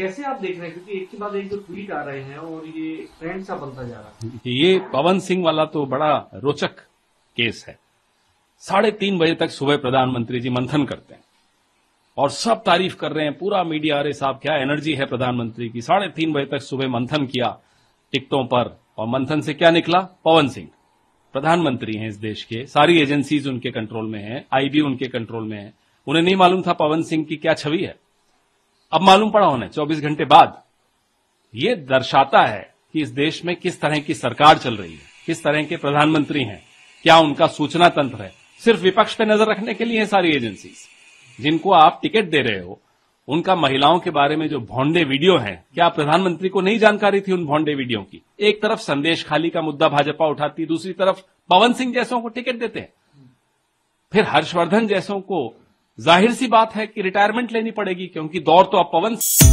कैसे आप देख रहे हैं, क्योंकि एक के बाद एक जो ट्वीट आ रहे हैं और ये ट्रेंड सा बनता जा रहा है। ये पवन सिंह वाला तो बड़ा रोचक केस है। 3:30 बजे तक सुबह प्रधानमंत्री जी मंथन करते हैं और सब तारीफ कर रहे हैं, पूरा मीडिया, अरे साहब क्या एनर्जी है प्रधानमंत्री की। 3:30 बजे तक सुबह मंथन किया टिकटों पर, और मंथन से क्या निकला? पवन सिंह प्रधानमंत्री हैं इस देश के, सारी एजेंसीज उनके कंट्रोल में हैं, आईबी उनके कंट्रोल में है। उन्हें नहीं मालूम था पवन सिंह की क्या छवि है, अब मालूम पड़ा उन्हें 24 घंटे बाद। ये दर्शाता है कि इस देश में किस तरह की सरकार चल रही है, किस तरह के प्रधानमंत्री हैं, क्या उनका सूचना तंत्र है। सिर्फ विपक्ष पे नजर रखने के लिए है सारी एजेंसीज। जिनको आप टिकट दे रहे हो, उनका महिलाओं के बारे में जो भोंडे वीडियो हैं, क्या प्रधानमंत्री को नहीं जानकारी थी उन भोंडे वीडियो की? एक तरफ संदेशखाली का मुद्दा भाजपा उठाती, दूसरी तरफ पवन सिंह जैसों को टिकट देते हैं। फिर हर्षवर्धन जैसों को जाहिर सी बात है कि रिटायरमेंट लेनी पड़ेगी, क्योंकि दौर तो अब पवन